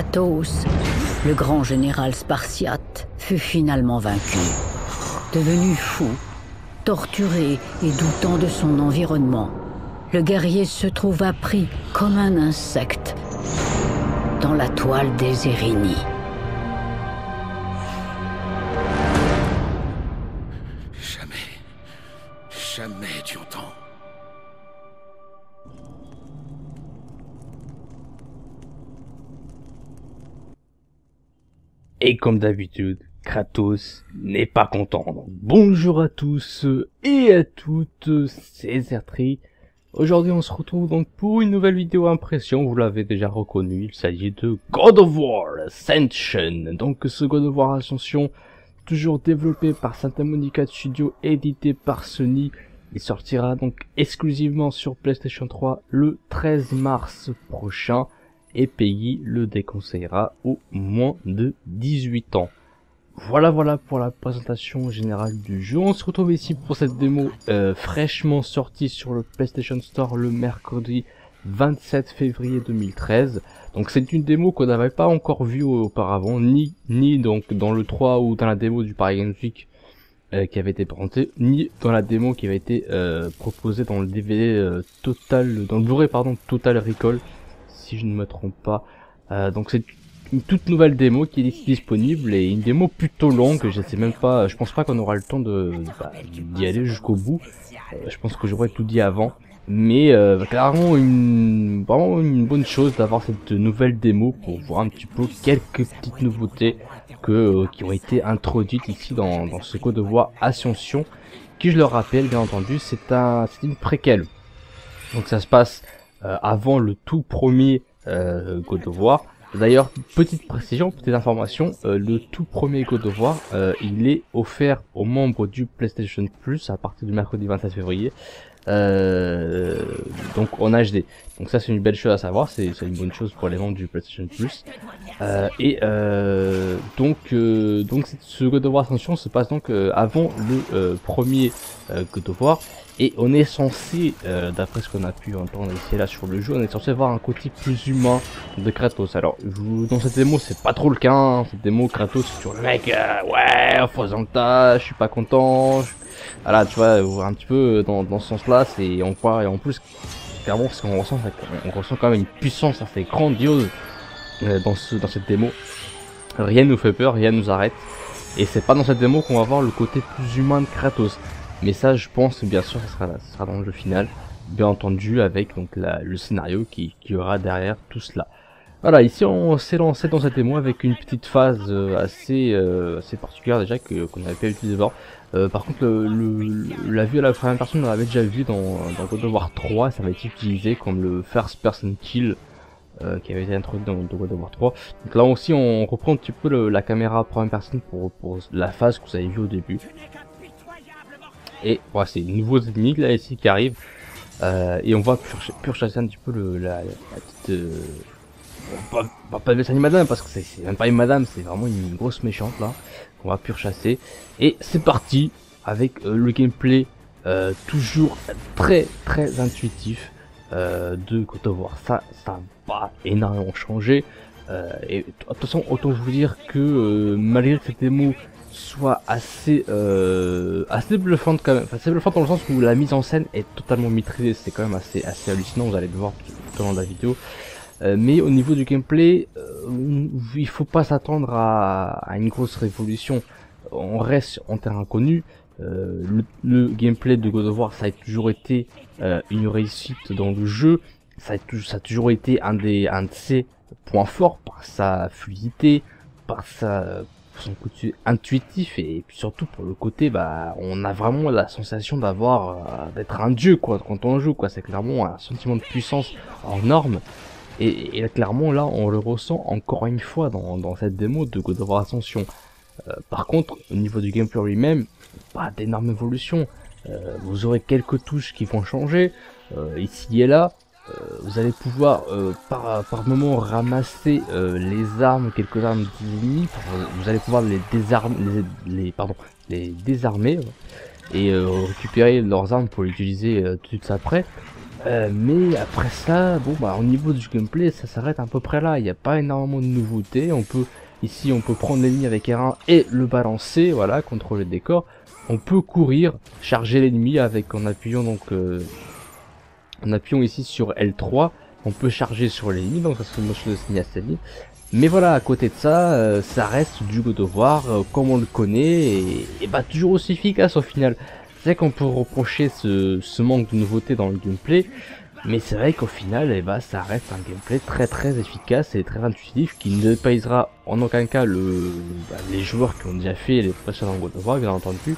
Kratos, le grand général spartiate, fut finalement vaincu. Devenu fou, torturé et doutant de son environnement, le guerrier se trouva pris comme un insecte dans la toile des Érinies. Jamais tu entends. Et comme d'habitude, Kratos n'est pas content. Donc, bonjour à tous et à toutes, c'est Zertri. Aujourd'hui on se retrouve donc pour une nouvelle vidéo impression, vous l'avez déjà reconnu, il s'agit de God of War Ascension. Donc ce God of War Ascension, toujours développé par Santa Monica Studio, édité par Sony, il sortira donc exclusivement sur PlayStation 3 le 13 mars prochain. Et PEGI le déconseillera aux moins de 18 ans. Voilà pour la présentation générale du jeu. On se retrouve ici pour cette démo fraîchement sortie sur le PlayStation Store le mercredi 27 février 2013. Donc c'est une démo qu'on n'avait pas encore vue auparavant, ni donc dans le 3 ou dans la démo du Paris Games Week qui avait été présentée, ni dans la démo qui avait été proposée dans le DVD dans le Blu-ray pardon, Total Recall, si je ne me trompe pas. Donc c'est une toute nouvelle démo qui est disponible et une démo plutôt longue. Je sais même pas, je pense pas qu'on aura le temps d'y aller jusqu'au bout. Je pense que j'aurais tout dit avant, mais clairement vraiment une bonne chose d'avoir cette nouvelle démo pour voir un petit peu quelques petites nouveautés qui ont été introduites ici dans ce God of War Ascension, qui, je le rappelle bien entendu, c'est une préquelle. Donc ça se passe avant le tout premier God of War. D'ailleurs, petite précision, petite information, le tout premier God of War, il est offert aux membres du PlayStation Plus à partir du mercredi 27 février, donc en HD. Donc ça, c'est une belle chose à savoir, c'est une bonne chose pour les membres du PlayStation Plus. Donc ce God of War Ascension se passe donc avant le premier God of War. Et on est censé, d'après ce qu'on a pu entendre ici et là sur le jeu, on est censé avoir un côté plus humain de Kratos. Alors, dans cette démo, c'est pas trop le cas, hein. Cette démo, Kratos, c'est toujours le mec, ouais, faisant le tas, je suis pas content. Voilà, tu vois, un petit peu dans ce sens-là, c'est, on voit, et en plus, clairement, ce qu'on ressent, on ressent quand même une puissance assez grandiose dans cette démo. Rien ne nous fait peur, rien ne nous arrête. Et c'est pas dans cette démo qu'on va voir le côté plus humain de Kratos. Mais ça, je pense, bien sûr, ça sera dans le jeu final, bien entendu, avec donc le scénario qui aura derrière tout cela. Voilà, ici on s'est lancé dans cette démo avec une petite phase assez particulière déjà qu'on n'avait pas utilisé avant. Par contre, la vue à la première personne, on l'avait déjà vu dans God of War 3, ça va être utilisé comme le first person kill qui avait été introduit dans God of War 3. Donc là aussi, on reprend un petit peu la caméra à première personne pour la phase que vous avez vue au début. Et voilà, c'est de nouveaux ennemis là ici qui arrivent, et on va purchasser un petit peu la petite pas de une madame, parce que c'est même pas une madame, c'est vraiment une grosse méchante là qu'on va purchasser. Et c'est parti avec le gameplay toujours très intuitif de God of War. Ça va énormément changer, et attention, autant vous dire que malgré que cette démo soit assez bluffante quand même, enfin c'est bluffante dans le sens où la mise en scène est totalement maîtrisée, c'est quand même assez hallucinant, vous allez le voir tout au long de la vidéo, mais au niveau du gameplay, il faut pas s'attendre à une grosse révolution, on reste en terrain connu. Le gameplay de God of War, ça a toujours été une réussite dans le jeu, ça a toujours été un de ses points forts par sa fluidité, par son côté intuitif, et puis surtout pour le côté, bah, on a vraiment la sensation d'être un dieu quoi quand on joue quoi. C'est clairement un sentiment de puissance hors norme, et là, clairement là on le ressent encore une fois dans cette démo de God of War Ascension. Par contre, au niveau du gameplay lui-même, pas d'énorme évolution, vous aurez quelques touches qui vont changer ici et là. Vous allez pouvoir par moment ramasser quelques armes d'ennemis. Vous allez pouvoir les désarmer et récupérer leurs armes pour les utiliser tout de suite après. Mais après ça, bon bah au niveau du gameplay, ça s'arrête à peu près là. Il n'y a pas énormément de nouveautés. On peut ici, on peut prendre l'ennemi avec R1 et le balancer, voilà, contrôler le décor. On peut courir, charger l'ennemi avec en appuyant donc en appuyant ici sur L3, on peut charger sur l'ennemi, donc ça c'est une notion de signalisation. Mais voilà, à côté de ça, ça reste du God of War comme on le connaît et bah toujours aussi efficace au final. C'est vrai qu'on peut reprocher ce manque de nouveauté dans le gameplay, mais c'est vrai qu'au final, et bah, ça reste un gameplay très efficace et très intuitif qui ne dépaysera en aucun cas les joueurs qui ont déjà fait les précédents God of War, bien entendu.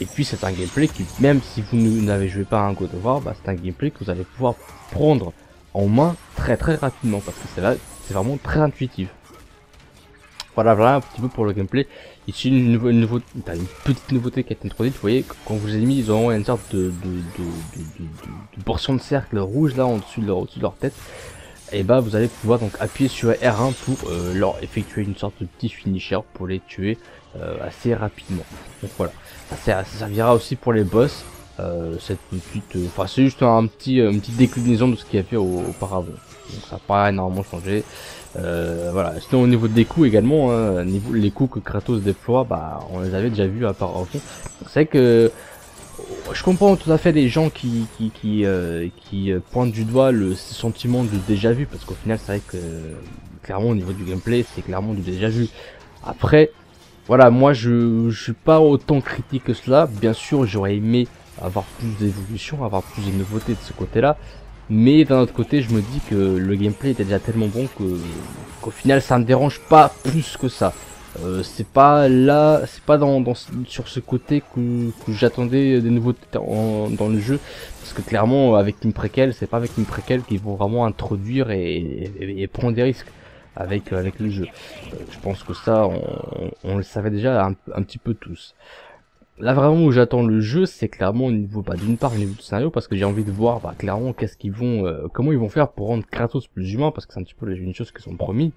Et puis c'est un gameplay qui, même si vous n'avez joué pas à un God of War, bah, c'est un gameplay que vous allez pouvoir prendre en main très rapidement parce que c'est vraiment très intuitif. Voilà un petit peu pour le gameplay. Ici une petite nouveauté qui a été introduite. Vous voyez, quand vous les ennemis, ils auront une sorte de portion de cercle rouge là au-dessus de leur tête. Et bah vous allez pouvoir donc appuyer sur R1 pour leur effectuer une sorte de petit finisher pour les tuer assez rapidement. Donc voilà, ça servira aussi pour les boss. Cette petite, enfin c'est juste une petite déclinaison de ce qu'il y avait auparavant. Donc ça n'a pas énormément changé. Voilà, sinon au niveau des coups également, hein, les coups que Kratos déploie, bah on les avait déjà vus à part. C'est vrai que je comprends tout à fait les gens qui pointent du doigt ce sentiment de déjà vu, parce qu'au final c'est vrai que clairement au niveau du gameplay c'est clairement du déjà vu. Après voilà, moi je suis pas autant critique que cela. Bien sûr j'aurais aimé avoir plus d'évolution, avoir plus de nouveautés de ce côté là. Mais d'un autre côté, je me dis que le gameplay était déjà tellement bon qu'au final, ça ne me dérange pas plus que ça. C'est pas là, c'est pas sur ce côté que j'attendais des nouveautés dans le jeu. Parce que clairement, avec une préquelle, c'est pas avec une préquelle qu'ils vont vraiment introduire et prendre des risques avec le jeu. Je pense que ça, on le savait déjà un petit peu tous. Là vraiment où j'attends le jeu, c'est clairement au niveau, bah, d'une part au niveau du scénario, parce que j'ai envie de voir, bah, clairement comment ils vont faire pour rendre Kratos plus humain, parce que c'est un petit peu une chose qu'ils ont promis.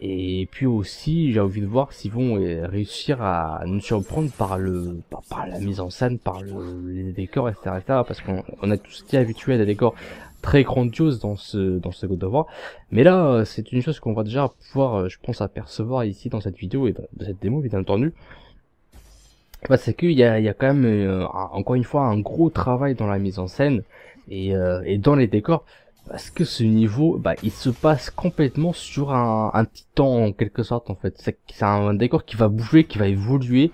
Et puis aussi j'ai envie de voir s'ils vont réussir à nous surprendre par la mise en scène, par les décors, etc., parce qu'on a tous été habitués à des décors très grandiose dans ce God of War, mais là c'est une chose qu'on va déjà pouvoir, je pense, apercevoir ici dans cette vidéo et dans cette démo, bien entendu. Bah, c'est qu'il y a quand même encore une fois un gros travail dans la mise en scène et dans les décors, parce que ce niveau, bah, il se passe complètement sur un petit temps en quelque sorte en fait. C'est un décor qui va bouger, qui va évoluer.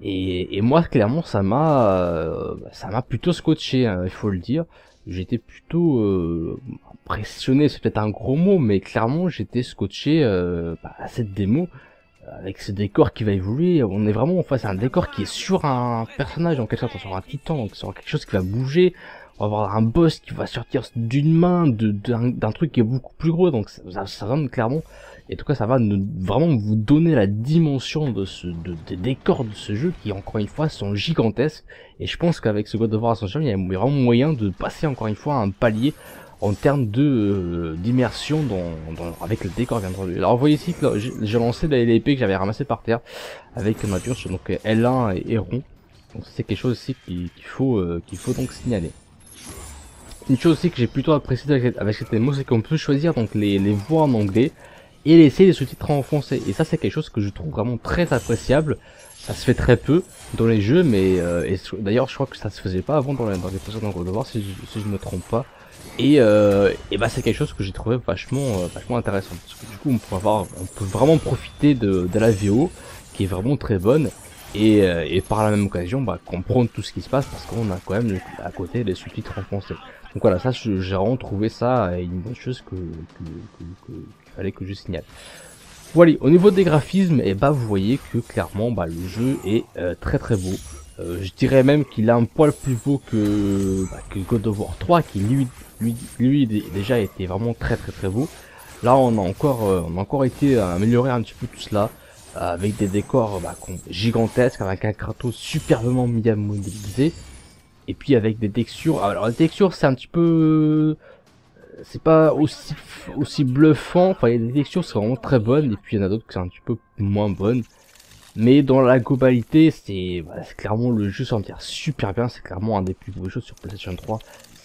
Et moi clairement ça m'a plutôt scotché, hein, il faut le dire. J'étais plutôt impressionné, c'est peut-être un gros mot, mais clairement j'étais scotché à cette démo, avec ce décor qui va évoluer. On est vraiment en face à un décor qui est sur un personnage en quelque sorte, sur un titan, donc sur quelque chose qui va bouger. On va avoir un boss qui va sortir d'une main d'un truc qui est beaucoup plus gros, donc ça donne clairement, et en tout cas ça va vraiment vous donner la dimension des décors de ce jeu qui, encore une fois, sont gigantesques. Et je pense qu'avec ce God of War Ascension, il y a vraiment moyen de passer encore une fois à un palier en termes d'immersion avec le décor, bien entendu. Alors vous voyez ici que j'ai lancé l'épée que j'avais ramassée par terre avec ma pioche, donc L1 et rond. Donc c'est quelque chose aussi qu'il faut donc signaler. Une chose aussi que j'ai plutôt apprécié avec cette démo, c'est qu'on peut choisir donc les voix en anglais et laisser les sous-titres en français. Et ça c'est quelque chose que je trouve vraiment très appréciable. Ça se fait très peu dans les jeux, mais d'ailleurs je crois que ça se faisait pas avant dans les précédents God of War, si je ne me trompe pas. Et bah c'est quelque chose que j'ai trouvé vachement intéressant, parce que du coup on peut vraiment profiter de la VO qui est vraiment très bonne, et par la même occasion, bah, comprendre tout ce qui se passe, parce qu'on a quand même à côté des sous-titres en français. Donc voilà, ça j'ai vraiment trouvé ça une bonne chose qu'il fallait que je signale. Voilà, au niveau des graphismes, et bah vous voyez que clairement, bah, le jeu est très beau. Je dirais même qu'il a un poil plus beau que God of War 3, qui lui déjà était vraiment très beau. Là on a encore été amélioré un petit peu tout cela, avec des décors, bah, gigantesques, avec un Kratos superbement bien modélisé, et puis avec des textures. Alors les textures, c'est un petit peu, c'est pas aussi bluffant, enfin il y a des textures qui sont vraiment très bonnes, et puis il y en a d'autres qui sont un petit peu moins bonnes. Mais dans la globalité, c'est clairement, le jeu s'en tire super bien. C'est clairement un des plus beaux jeux sur PlayStation 3.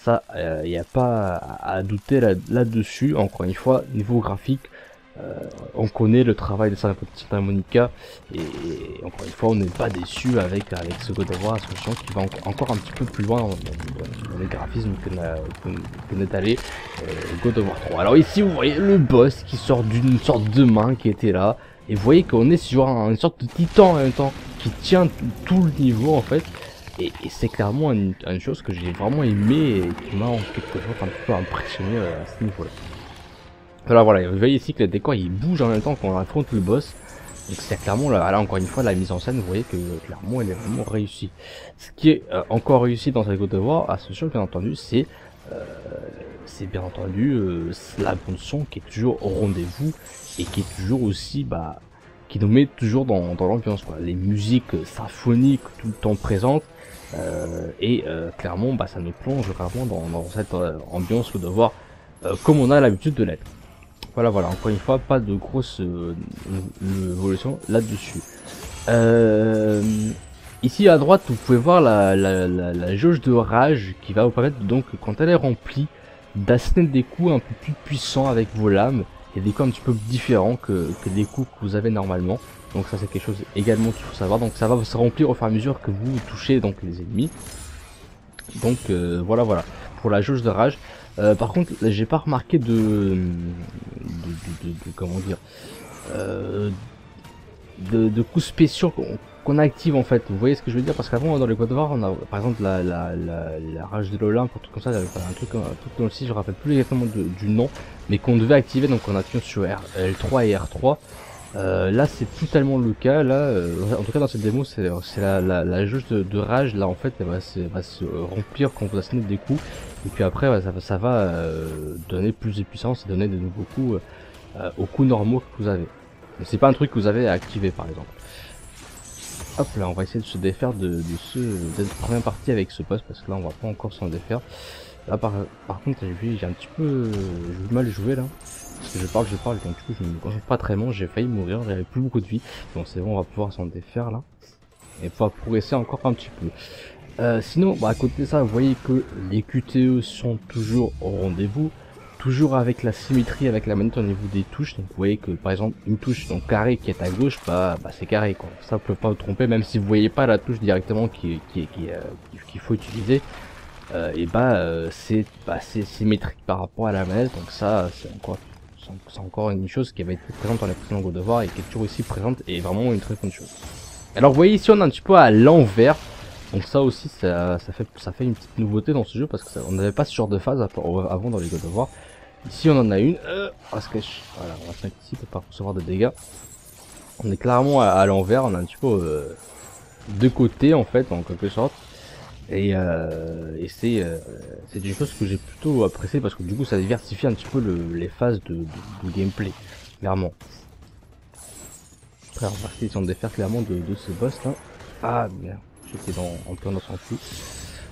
ça il n'y a pas à douter là-dessus. Encore une fois, niveau graphique, on connaît le travail de Santa Monica et encore une fois on n'est pas déçu avec ce God of War Ascension qui va encore un petit peu plus loin dans les graphismes que n'est allé God of War 3. Alors ici vous voyez le boss qui sort d'une sorte de main qui était là, et vous voyez qu'on est sur une sorte de titan en même temps qui tient tout le niveau en fait. Et c'est clairement une chose que j'ai vraiment aimé et qui m'a en quelque sorte un petit peu impressionné à ce niveau là. Alors voilà, vous voyez ici que le décor il bouge en même temps qu'on affronte le boss. Donc c'est clairement là encore une fois la mise en scène, vous voyez que clairement elle est vraiment réussie. Ce qui est encore réussi dans cette God of War Ascension bien entendu, c'est bien entendu la bande son qui est toujours au rendez-vous et qui est toujours aussi qui nous met toujours dans l'ambiance quoi. Les musiques symphoniques tout le temps présentes. Clairement ça nous plonge vraiment dans cette ambiance de devoir comme on a l'habitude de l'être. Voilà encore une fois pas de grosse évolution là dessus. Ici à droite vous pouvez voir la jauge de rage qui va vous permettre donc quand elle est remplie d'asséner des coups un peu plus puissants avec vos lames et des coups un petit peu différents que des coups que vous avez normalement. Donc ça c'est quelque chose également qu'il faut savoir. Donc ça va se remplir au fur et à mesure que vous touchez donc les ennemis. Donc voilà pour la jauge de rage. Par contre j'ai pas remarqué de comment dire de coups spéciaux qu'on active en fait. Vous voyez ce que je veux dire, parce qu'avant dans les God of War on a par exemple la rage de l'Olympe, un truc comme ça, un truc dans le site, je rappelle plus exactement du nom, mais qu'on devait activer donc en appuyant sur L3 et R3. Là c'est totalement le cas, là en tout cas dans cette démo c'est la jauge de rage là en fait elle va se remplir quand vous assénez des coups et puis après ça va donner plus de puissance et donner de nouveaux coups aux coups normaux que vous avez. Mais c'est pas un truc que vous avez activé par exemple. Hop là on va essayer de se défaire de cette première partie avec ce boss parce que là on va pas encore s'en défaire. Là par contre j'ai un petit peu mal joué là. Parce que je parle, donc du coup je me concentre pas très bien, j'ai failli mourir, j'avais plus beaucoup de vie. Bon c'est bon, on va pouvoir s'en défaire là. Et pouvoir progresser encore un petit peu. Sinon, à côté de ça, vous voyez que les QTE sont toujours au rendez-vous. Toujours avec la symétrie, avec la manette au niveau des touches. Donc vous voyez que par exemple une touche donc carré qui est à gauche, c'est carré quoi. Ça ne peut pas vous tromper, même si vous voyez pas la touche directement qu'il faut utiliser. C'est symétrique par rapport à la manette, donc ça c'est encore. C'est encore une chose qui avait été présente dans les précédents God of War et qui est toujours aussi présente et vraiment une très bonne chose. Alors vous voyez ici on est un petit peu à l'envers. Donc ça aussi ça fait une petite nouveauté dans ce jeu parce qu'on n'avait pas ce genre de phase avant dans les God of War. Ici on en a une. Parce que voilà, on va se mettre ici pour pas recevoir de dégâts. On est clairement à l'envers, on est un petit peu de côté en fait en quelque sorte. Et c'est des choses que j'ai plutôt apprécié parce que du coup ça diversifie un petit peu les phases de gameplay, clairement. Après on va essayer de défaire clairement de ce boss là. Ah merde, j'étais en plein dans son flou.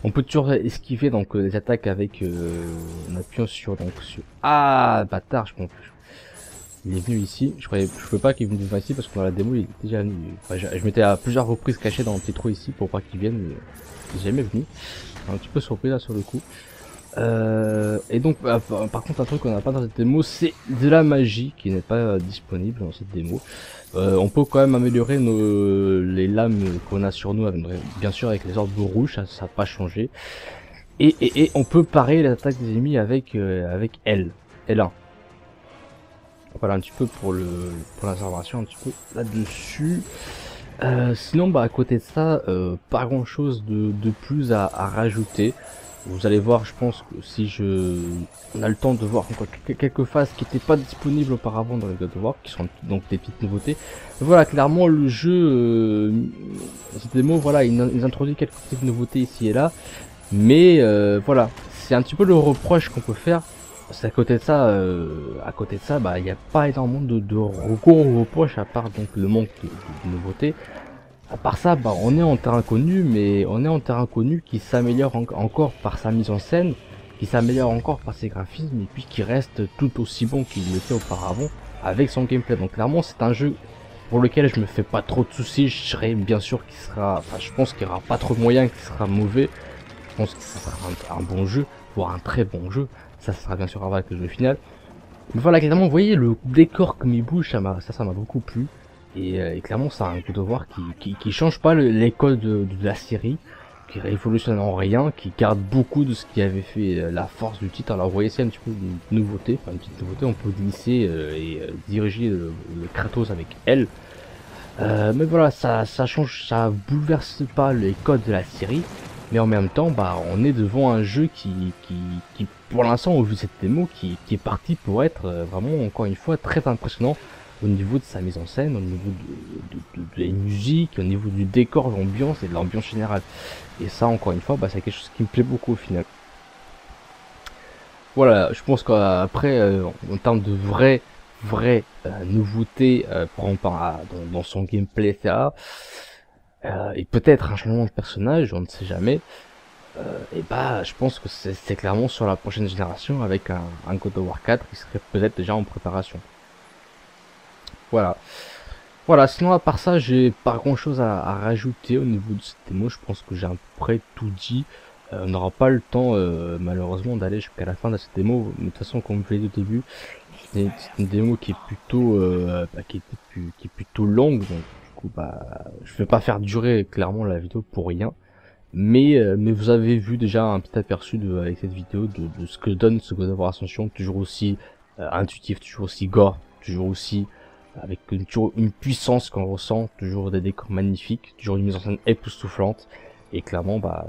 On peut toujours esquiver donc les attaques avec en appuyant sur. Ah bâtard, je comprends plus. Il est venu ici, je peux pas qu'il vienne ici parce que dans la démo il est déjà venu. Enfin, je m'étais à plusieurs reprises caché dans le petit trou ici pour pas qu'il vienne, mais il est jamais venu. Un petit peu surpris là sur le coup. Et donc par contre un truc qu'on n'a pas dans cette démo c'est de la magie qui n'est pas disponible dans cette démo. On peut quand même améliorer les lames qu'on a sur nous, bien sûr avec les orbes rouges, ça n'a pas changé. Et on peut parer les attaques des ennemis avec L1. Voilà un petit peu pour l'insertion un petit peu là-dessus. Sinon à côté de ça, pas grand chose de plus à rajouter. Vous allez voir, je pense que on a le temps de voir encore quelques phases qui n'étaient pas disponibles auparavant dans les God of War, qui sont donc des petites nouveautés. Voilà, clairement le jeu, cette démo, voilà, il introduit quelques petites nouveautés ici et là. Mais voilà, c'est un petit peu le reproche qu'on peut faire. À côté de ça, il n'y a pas énormément de recours aux reproches à part donc le manque de nouveautés. À part ça, on est en terrain connu, mais on est en terrain connu qui s'améliore encore par sa mise en scène, qui s'améliore encore par ses graphismes et puis qui reste tout aussi bon qu'il l'était auparavant avec son gameplay. Donc clairement, c'est un jeu pour lequel je me fais pas trop de soucis. Je serai bien sûr je pense qu'il n'y aura pas trop de moyens qu'il sera mauvais. Je pense que ce sera un bon jeu. pour un très bon jeu. Ça, ça sera bien sûr avec le jeu final. Mais voilà, clairement, vous voyez le décor comme il bouge, ça m'a beaucoup plu. Et clairement, c'est un God of War qui change pas les codes de la série, qui révolutionne en rien, qui garde beaucoup de ce qui avait fait la force du titre. Alors vous voyez, c'est un petit peu une nouveauté, enfin une petite nouveauté, on peut glisser et diriger le Kratos avec elle. Mais voilà, ça change, ça bouleverse pas les codes de la série, mais en même temps, bah, on est devant un jeu qui pour l'instant, au vu de cette démo, qui est parti pour être vraiment, encore une fois, très impressionnant au niveau de sa mise en scène, au niveau de la musique, au niveau du décor, de l'ambiance et de l'ambiance générale. Et ça, encore une fois, bah, c'est quelque chose qui me plaît beaucoup au final. Voilà, je pense qu'après, en termes de vraie nouveauté dans son gameplay, etc. Et peut-être un changement de personnage, on ne sait jamais. Et bah, je pense que c'est clairement sur la prochaine génération avec un God of War 4 qui serait peut-être déjà en préparation. Voilà. Voilà, sinon à part ça, j'ai pas grand chose à rajouter au niveau de cette démo. Je pense que j'ai à peu près tout dit. On n'aura pas le temps malheureusement d'aller jusqu'à la fin de cette démo. Mais de toute façon, comme je l'ai dit au début, c'est une démo qui est plutôt plutôt longue. Donc du coup, bah, je vais pas faire durer clairement la vidéo pour rien. Mais vous avez vu déjà un petit aperçu avec cette vidéo de ce que donne ce God of War Ascension, toujours aussi intuitif, toujours aussi gore, toujours aussi avec une puissance qu'on ressent, toujours des décors magnifiques, toujours une mise en scène époustouflante. Et clairement, bah,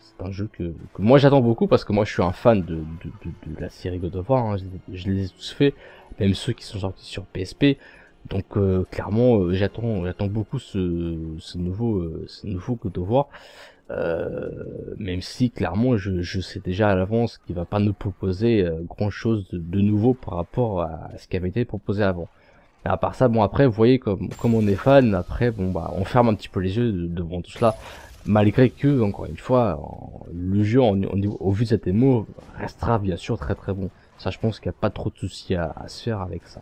c'est un jeu que moi j'attends beaucoup, parce que moi je suis un fan de la série God of War, hein. Je les ai tous faits, même ceux qui sont sortis sur PSP. Donc clairement, j'attends beaucoup ce nouveau God of War, même si clairement je sais déjà à l'avance qu'il va pas nous proposer grand chose de nouveau par rapport à ce qui avait été proposé avant. À part ça, bon, après, vous voyez, comme on est fan, après, bon, bah, on ferme un petit peu les yeux devant tout cela, malgré que, encore une fois, le jeu, au vu de cette démo, restera bien sûr très très bon. Ça, je pense qu'il n'y a pas trop de soucis à se faire avec ça.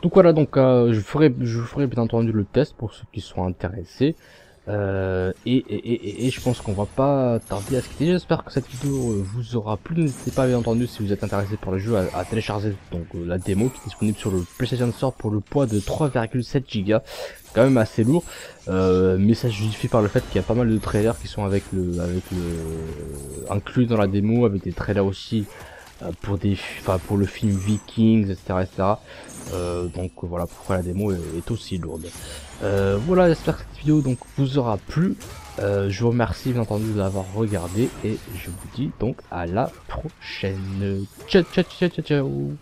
Donc voilà, donc, je ferai bien entendu le test pour ceux qui sont intéressés. Et je pense qu'on va pas tarder à se quitter. J'espère que cette vidéo vous aura plu. N'hésitez pas, bien entendu, si vous êtes intéressé par le jeu, à télécharger donc la démo qui est disponible sur le PlayStation Store pour le poids de 3,7 Go, quand même assez lourd, mais ça se justifie par le fait qu'il y a pas mal de trailers qui sont inclus dans la démo, avec des trailers aussi pour le film Vikings, etc. Donc voilà pourquoi la démo est aussi lourde. Voilà, j'espère que cette vidéo donc vous aura plu. Je vous remercie bien entendu de l'avoir regardé et je vous dis donc à la prochaine. Ciao ciao ciao ciao ciao.